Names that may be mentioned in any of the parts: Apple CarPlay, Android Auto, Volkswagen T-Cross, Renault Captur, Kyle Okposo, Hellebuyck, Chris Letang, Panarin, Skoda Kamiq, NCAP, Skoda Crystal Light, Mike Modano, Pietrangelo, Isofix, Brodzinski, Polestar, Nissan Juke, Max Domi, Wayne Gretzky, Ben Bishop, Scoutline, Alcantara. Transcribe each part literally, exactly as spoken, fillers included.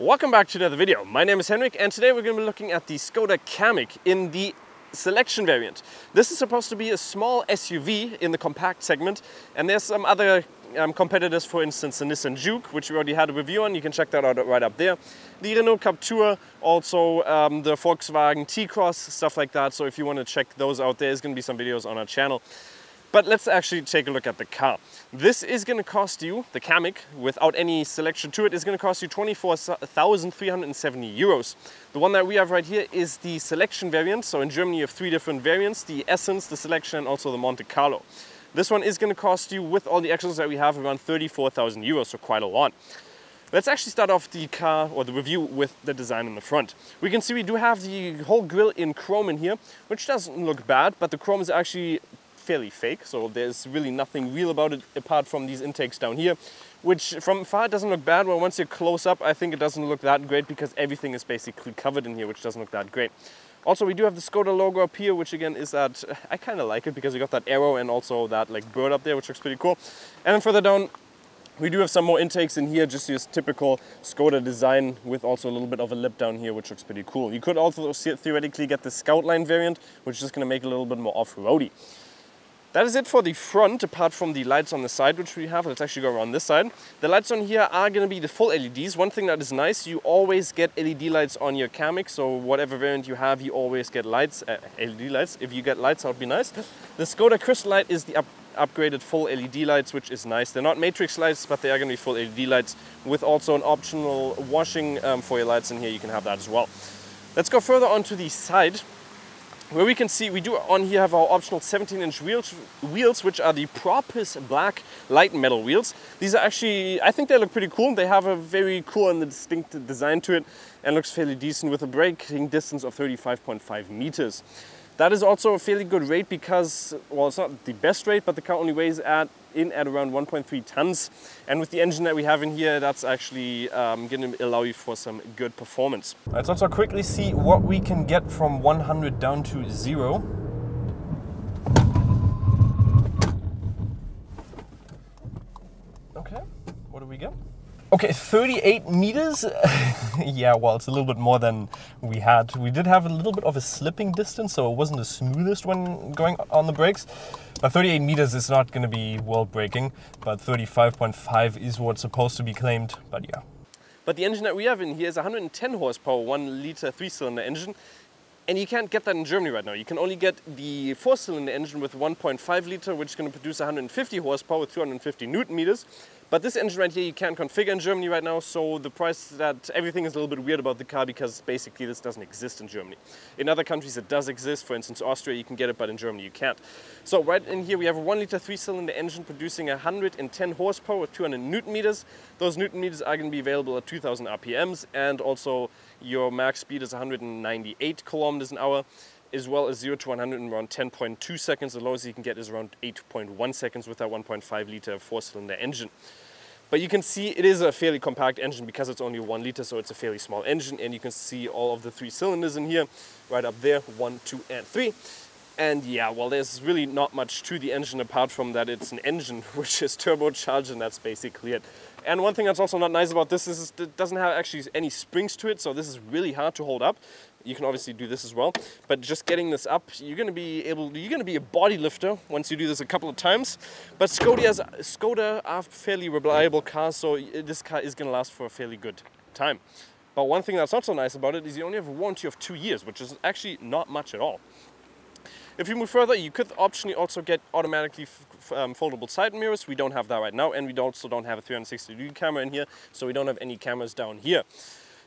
Welcome back to another video. My name is Henrik and today we're going to be looking at the Skoda Kamiq in the selection variant. This is supposed to be a small S U V in the compact segment, and there's some other um, competitors, for instance the Nissan Juke, which we already had a review on. You can check that out right up there. The Renault Captur, also um, the Volkswagen T-Cross, stuff like that. So if you want to check those out, there's going to be some videos on our channel. But let's actually take a look at the car. This is going to cost you, the Kamiq, without any selection to it, is going to cost you twenty-four thousand three hundred seventy euros. The one that we have right here is the selection variant. So in Germany you have three different variants, the Essence, the Selection and also the Monte Carlo. This one is going to cost you, with all the extras that we have, around thirty-four thousand euros, so quite a lot. Let's actually start off the car, or the review, with the design in the front. We can see we do have the whole grille in chrome in here, which doesn't look bad, but the chrome is actually fairly fake, so there's really nothing real about it apart from these intakes down here, which from far doesn't look bad. Well, once you're close up, I think it doesn't look that great because everything is basically covered in here, which doesn't look that great. Also, we do have the Skoda logo up here, which again is that, I kind of like it because we got that arrow and also that like bird up there, which looks pretty cool. And then further down, we do have some more intakes in here, just your typical Skoda design with also a little bit of a lip down here, which looks pretty cool. You could also theoretically get the Scoutline variant, which is going to make it a little bit more off-roady. That is it for the front, apart from the lights on the side, which we have. Let's actually go around this side. The lights on here are going to be the full L E Ds. One thing that is nice, you always get L E D lights on your Kamiq, so whatever variant you have, you always get lights, uh, L E D lights. If you get lights, that would be nice. The Skoda Crystal Light is the up upgraded full L E D lights, which is nice. They're not matrix lights, but they are going to be full L E D lights, with also an optional washing um, for your lights in here. You can have that as well. Let's go further onto the side, where we can see we do on here have our optional seventeen inch wheels, wheels which are the Propis black light metal wheels. These are actually, I think they look pretty cool. They have a very cool and distinct design to it and looks fairly decent, with a braking distance of thirty-five point five meters. That is also a fairly good rate because, well, it's not the best rate, but the car only weighs at in at around one point three tons, and with the engine that we have in here, that's actually um, going to allow you for some good performance. Let's also quickly see what we can get from one hundred down to zero. Okay, what do we get? Okay, thirty-eight meters. Yeah, well, it's a little bit more than we had. We did have a little bit of a slipping distance, so it wasn't the smoothest when going on the brakes. But thirty-eight meters is not going to be world breaking, but thirty-five point five is what's supposed to be claimed, but yeah. But the engine that we have in here is one hundred ten horsepower, one liter three cylinder engine. And you can't get that in Germany right now. You can only get the four-cylinder engine with one point five liter, which is going to produce one hundred fifty horsepower with two hundred fifty newton meters. But this engine right here you can't configure in Germany right now, so the price, that everything is a little bit weird about the car because basically this doesn't exist in Germany. In other countries it does exist, for instance Austria you can get it, but in Germany you can't. So right in here we have a one liter three-cylinder engine producing one hundred ten horsepower with two hundred newton meters. Those newton meters are going to be available at two thousand R P Ms, and also your max speed is one hundred ninety-eight kilometers an hour, as well as zero to one hundred in around ten point two seconds. The lowest you can get is around eight point one seconds with that one point five liter four-cylinder engine. But you can see it is a fairly compact engine because it's only one liter, so it's a fairly small engine, and you can see all of the three cylinders in here, right up there, one, two, and three. And yeah, well, there's really not much to the engine apart from that it's an engine, which is turbocharged, and that's basically it. And one thing that's also not nice about this is it doesn't have actually any springs to it, so this is really hard to hold up. You can obviously do this as well, but just getting this up, you're going to be able, you're going to be a body lifter once you do this a couple of times. But Skoda's, Skoda are fairly reliable cars, so this car is going to last for a fairly good time. But one thing that's not so nice about it is you only have a warranty of two years, which is actually not much at all. If you move further, you could optionally also get automatically f um, foldable side mirrors. We don't have that right now, and we also don't have a three sixty degree camera in here, so we don't have any cameras down here.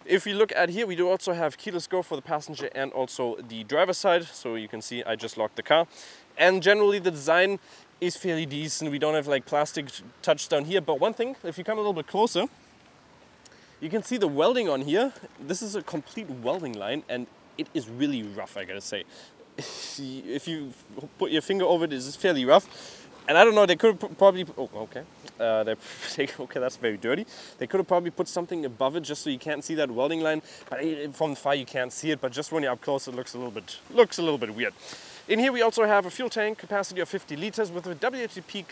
If you look at here, we do also have keyless go for the passenger and also the driver's side, so you can see I just locked the car. And generally the design is fairly decent. We don't have like plastic touch down here, but one thing, if you come a little bit closer, you can see the welding on here. This is a complete welding line, and it is really rough, I gotta say. If you put your finger over it, it's fairly rough. And I don't know, they could have probably, oh, okay, uh, they, they, okay, that's very dirty. They could have probably put something above it just so you can't see that welding line. But from far you can't see it, but just when you're up close, it looks a little bit, looks a little bit weird. In here we also have a fuel tank capacity of fifty liters with a W H P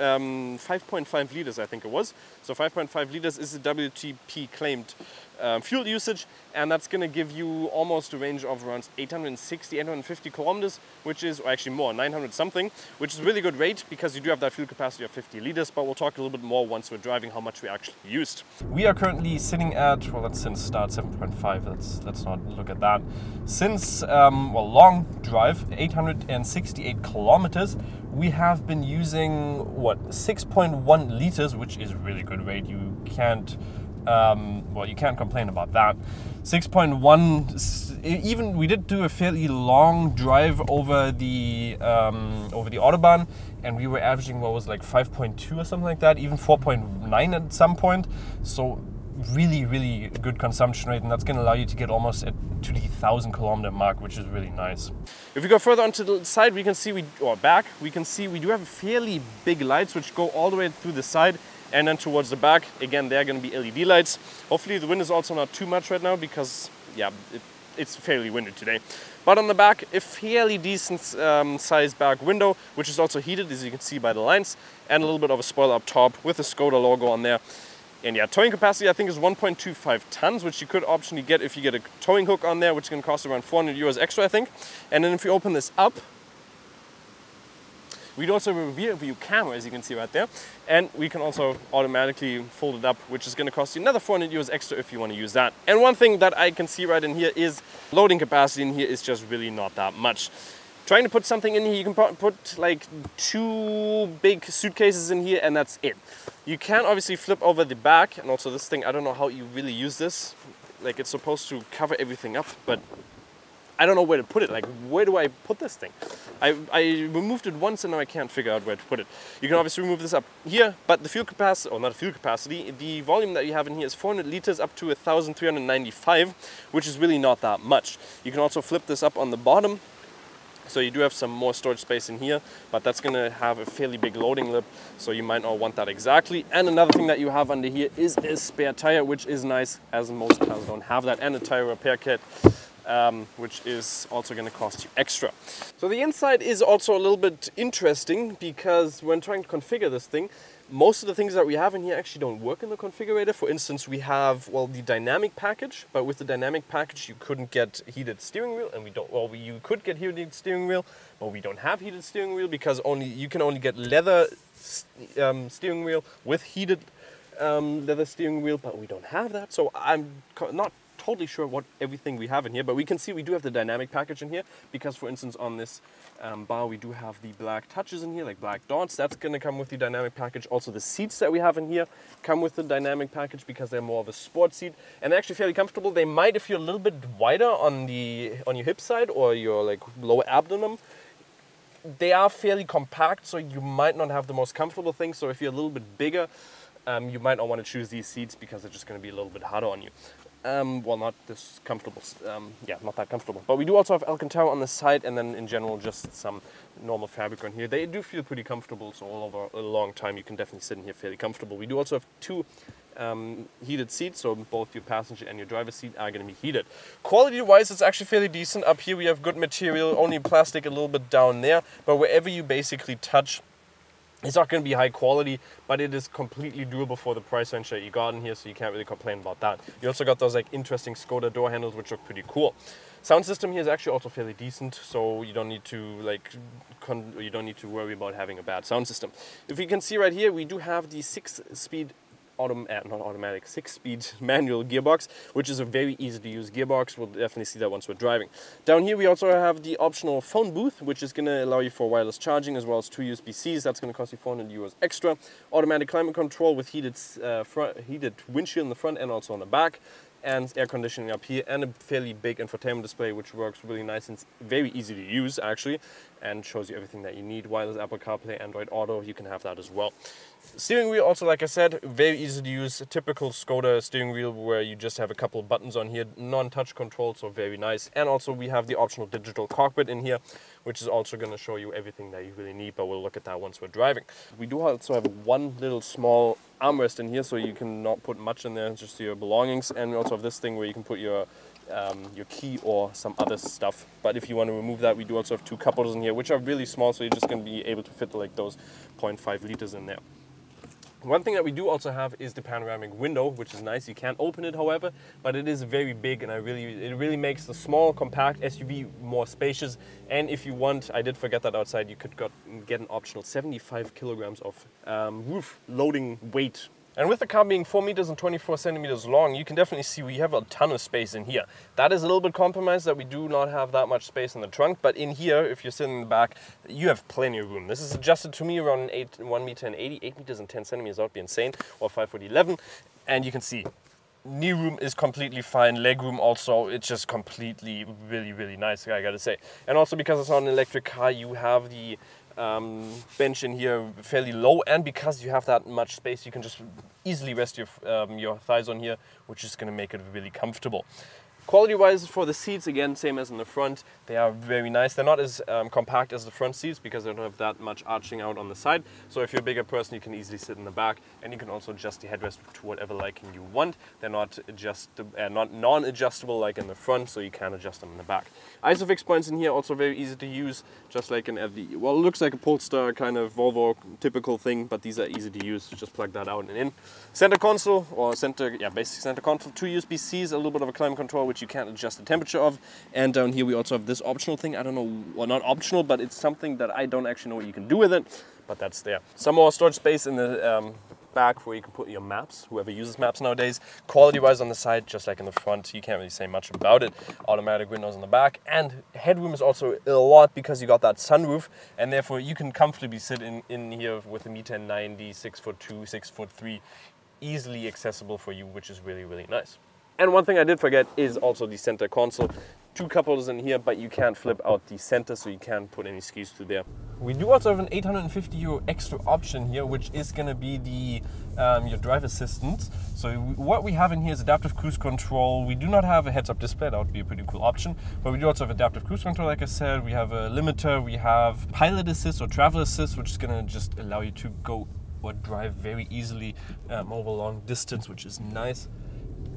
um, five point five liters, I think it was. So five point five liters is the W T P claimed um, fuel usage, and that's going to give you almost a range of around eight hundred sixty, eight hundred fifty kilometers, which is, or actually more, nine hundred something, which is a really good rate because you do have that fuel capacity of fifty liters, but we'll talk a little bit more once we're driving how much we actually used. We are currently sitting at, well, that's since start seven point five, let's, let's not look at that. Since, um, well, long drive, eight hundred sixty-eight kilometers, we have been using, what, six point one liters, which is really good rate. You can't, um, well, you can't complain about that. six point one, even we did do a fairly long drive over the um, over the Autobahn, and we were averaging what was like five point two or something like that, even four point nine at some point. So really, really good consumption rate, and that's going to allow you to get almost at to the thousand kilometer mark, which is really nice. If we go further onto the side, we can see we or back, we can see we do have fairly big lights which go all the way through the side and then towards the back. Again, they're going to be L E D lights. Hopefully, the wind is also not too much right now because yeah, it, it's fairly windy today. But on the back, a fairly decent um, size back window, which is also heated, as you can see by the lines, and a little bit of a spoiler up top with the Skoda logo on there. And yeah, towing capacity I think is one point two five tons, which you could optionally get if you get a towing hook on there, which can cost around four hundred euros extra, I think. And then if you open this up, we also have a rear view camera, as you can see right there. And we can also automatically fold it up, which is going to cost you another four hundred euros extra if you want to use that. And one thing that I can see right in here is loading capacity in here is just really not that much. Trying to put something in here, you can put like two big suitcases in here and that's it. You can obviously flip over the back, and also this thing, I don't know how you really use this. Like, it's supposed to cover everything up, but I don't know where to put it. Like, where do I put this thing? I, I removed it once and now I can't figure out where to put it. You can obviously remove this up here, but the fuel capacity, or not the fuel capacity, the volume that you have in here is four hundred liters up to one thousand three hundred ninety-five, which is really not that much. You can also flip this up on the bottom. So you do have some more storage space in here, but that's going to have a fairly big loading lip, so you might not want that exactly. And another thing that you have under here is a spare tire, which is nice, as most cars don't have that, and a tire repair kit, um, which is also going to cost you extra. So the inside is also a little bit interesting, because when trying to configure this thing, most of the things that we have in here actually don't work in the configurator. For instance, we have, well, the dynamic package, but with the dynamic package, you couldn't get heated steering wheel, and we don't, well, we, you could get heated steering wheel, but we don't have heated steering wheel because only, you can only get leather um, steering wheel with heated um, leather steering wheel, but we don't have that. So I'm not totally sure what everything we have in here, but we can see we do have the dynamic package in here because, for instance, on this um, bar we do have the black touches in here, like black dots. That's going to come with the dynamic package. Also, the seats that we have in here come with the dynamic package because they're more of a sport seat and they're actually fairly comfortable. They might, if you're a little bit wider on the on your hip side or your like lower abdomen, they are fairly compact, so you might not have the most comfortable thing. So if you're a little bit bigger, um, you might not want to choose these seats because they're just going to be a little bit harder on you. Um, well, not this comfortable, um, yeah, not that comfortable. But we do also have Alcantara on the side, and then in general just some normal fabric on here. They do feel pretty comfortable, so all over a long time you can definitely sit in here fairly comfortable. We do also have two um, heated seats, so both your passenger and your driver's seat are going to be heated. Quality-wise, it's actually fairly decent. Up here we have good material, only plastic a little bit down there, but wherever you basically touch, it's not going to be high quality, but it is completely doable for the price range that you got in here, so you can't really complain about that. You also got those like interesting Skoda door handles, which look pretty cool. Sound system here is actually also fairly decent, so you don't need to like con you don't need to worry about having a bad sound system. If you can see right here, we do have the six-speed. Autom uh, not automatic, six-speed manual gearbox, which is a very easy-to-use gearbox. We'll definitely see that once we're driving. Down here, we also have the optional phone booth, which is going to allow you for wireless charging as well as two U S B Cs. That's going to cost you four hundred euros extra. Automatic climate control with heated, uh, front, heated windshield in the front and also on the back, and air conditioning up here, and a fairly big infotainment display, which works really nice and very easy to use, actually, and shows you everything that you need. Wireless Apple CarPlay, Android Auto, you can have that as well. Steering wheel also, like I said, very easy to use. A typical Skoda steering wheel where you just have a couple of buttons on here, non-touch control, so very nice. And also we have the optional digital cockpit in here, which is also going to show you everything that you really need, but we'll look at that once we're driving. We do also have one little small armrest in here, so you can not put much in there, just your belongings. And we also have this thing where you can put your um, your key or some other stuff. But if you want to remove that, we do also have two cup holders in here, which are really small, so you're just going to be able to fit like those point five liters in there. One thing that we do also have is the panoramic window, which is nice. You can't open it, however, but it is very big, and I really, it really makes the small, compact S U V more spacious. And if you want, I did forget that outside, you could got, get an optional seventy-five kilograms of um, roof loading weight. And with the car being four meters and twenty-four centimeters long, you can definitely see we have a ton of space in here. That is a little bit compromised that we do not have that much space in the trunk, but in here, if you're sitting in the back, you have plenty of room. This is adjusted to me around one meter and eighty, eight meters and ten centimeters, that would be insane, or five foot eleven. And you can see, knee room is completely fine, leg room also, it's just completely really, really nice, I gotta say. And also because it's not an electric car, you have the Um, bench in here fairly low, and because you have that much space, you can just easily rest your, um, your thighs on here, which is going to make it really comfortable. Quality wise, for the seats, again, same as in the front, they are very nice. They're not as um, compact as the front seats because they don't have that much arching out on the side, so if you're a bigger person, you can easily sit in the back, and you can also adjust the headrest to whatever liking you want. They're not adjust uh, not non-adjustable like in the front, so you can adjust them in the back. Isofix points in here, also very easy to use, just like an F D. Well, it looks like a Polestar kind of Volvo typical thing, but these are easy to use. Just plug that out and in. Center console, or center, yeah, basic center console. Two U S B Cs, a little bit of a climate control, which you can't adjust the temperature of. And down here we also have this optional thing. I don't know, well, not optional, but it's something that I don't actually know what you can do with it, but that's there. Some more storage space in the um, back where you can put your maps, whoever uses maps nowadays. Quality wise on the side, just like in the front, you can't really say much about it. Automatic windows in the back, and headroom is also a lot because you got that sunroof, and therefore you can comfortably sit in, in here with a meter ninety, six foot two, six foot three, easily accessible for you, which is really, really nice. And one thing I did forget is also the center console. Two cup holders in here, but you can't flip out the center, so you can't put any skis through there. We do also have an eight hundred fifty euro extra option here, which is going to be the um, your drive assistance. So what we have in here is adaptive cruise control. We do not have a heads-up display. That would be a pretty cool option, but we do also have adaptive cruise control, like I said. We have a limiter. We have pilot assist or travel assist, which is going to just allow you to go or drive very easily um, over long distance, which is nice.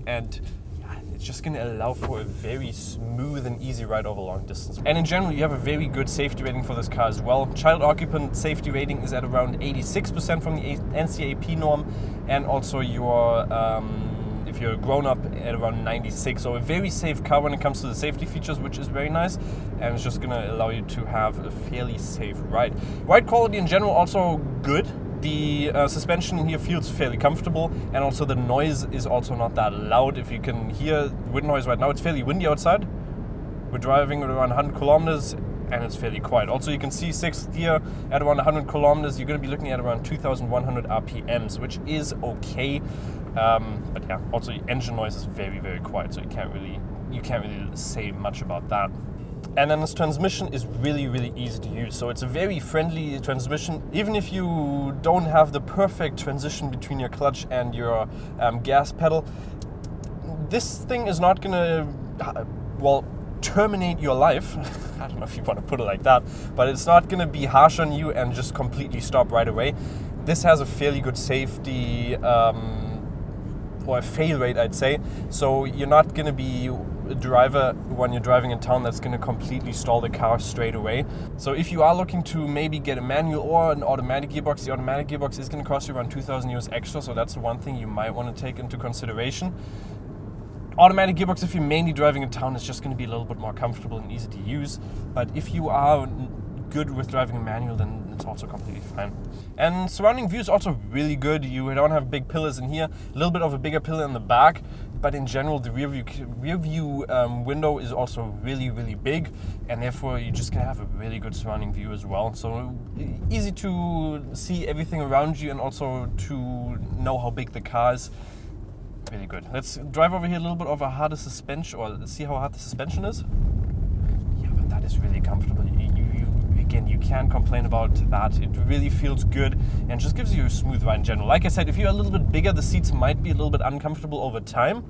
And it's just going to allow for a very smooth and easy ride over long distance. And in general, you have a very good safety rating for this car as well. Child occupant safety rating is at around eighty-six percent from the N C A P norm, and also your um, if you're a grown-up at around ninety-six. So a very safe car when it comes to the safety features, which is very nice, and it's just going to allow you to have a fairly safe ride. Ride quality in general also good. The uh, suspension in here feels fairly comfortable, and also the noise is also not that loud. If you can hear wind noise right now, it's fairly windy outside. We're driving at around one hundred kilometers, and it's fairly quiet. Also, you can see sixth gear at around one hundred kilometers, you're going to be looking at around two thousand one hundred R P Ms, which is okay. Um, but yeah, also the engine noise is very, very quiet, so you can't really you can't really say much about that. And then this transmission is really, really easy to use. So it's a very friendly transmission. Even if you don't have the perfect transition between your clutch and your um, gas pedal, this thing is not gonna, well, terminate your life. I don't know if you want to put it like that, but it's not gonna be harsh on you and just completely stop right away. This has a fairly good safety, um, or a fail rate, I'd say. So you're not gonna be a driver when you're driving in town that's going to completely stall the car straight away. So if you are looking to maybe get a manual or an automatic gearbox, the automatic gearbox is going to cost you around two thousand euros extra, so that's the one thing you might want to take into consideration. Automatic gearbox, if you're mainly driving in town, is just going to be a little bit more comfortable and easy to use, but if you are good with driving a manual, then it's also completely fine. And surrounding view is also really good. You don't have big pillars in here, a little bit of a bigger pillar in the back, but in general the rear view, rear view um, window is also really, really big, and therefore you're just gonna have a really good surrounding view as well. So easy to see everything around you, and also to know how big the car is. Really good. Let's drive over here a little bit over harder suspension, or see how hard the suspension is. Yeah, but that is really comfortable. You, you, Again, you can't complain about that. It really feels good and just gives you a smooth ride in general. Like I said, if you're a little bit bigger, the seats might be a little bit uncomfortable over time,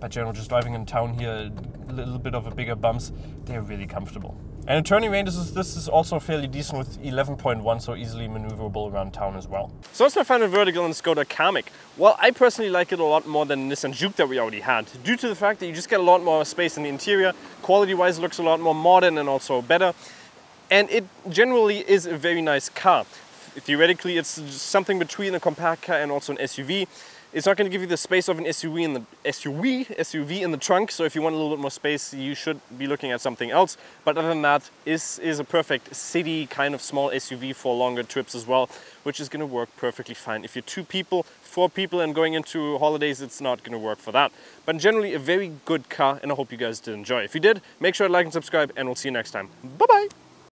but generally just driving in town here, a little bit of a bigger bumps, they're really comfortable. And in turning range, this is, this is also fairly decent with eleven point one, so easily maneuverable around town as well. So that's my final vertical in the Skoda Kamiq. Well, I personally like it a lot more than the Nissan Juke that we already had, due to the fact that you just get a lot more space in the interior. Quality-wise, it looks a lot more modern and also better. And it generally is a very nice car. Theoretically, it's something between a compact car and also an S U V. It's not going to give you the space of an S U V in the S U V, S U V in the trunk, so if you want a little bit more space, you should be looking at something else. But other than that, this is a perfect city kind of small S U V for longer trips as well, which is going to work perfectly fine. If you're two people, four people, and going into holidays, it's not going to work for that. But generally, a very good car, and I hope you guys did enjoy. If you did, make sure to like and subscribe, and we'll see you next time. Bye-bye!